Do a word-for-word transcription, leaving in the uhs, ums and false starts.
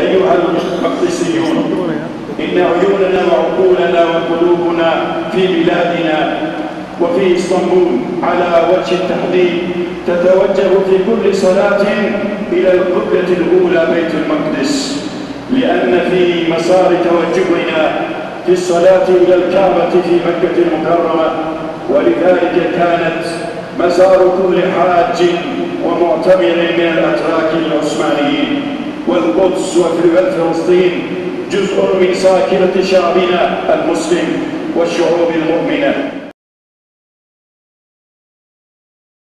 أيها المقدسيون، إن عيوننا وعقولنا وقلوبنا في بلادنا وفي اسطنبول على وجه التحديد تتوجه في كل صلاة إلى القبلة الأولى بيت المقدس، لأن في مسار توجهنا في الصلاة إلى الكعبة في مكة المكرمة، ولذلك كانت مسار كل حاج ومعتمر من الأتراك العثمانيين. والقدس وفلسطين جزء من ساكنة شعبنا المسلم والشعوب المؤمنة.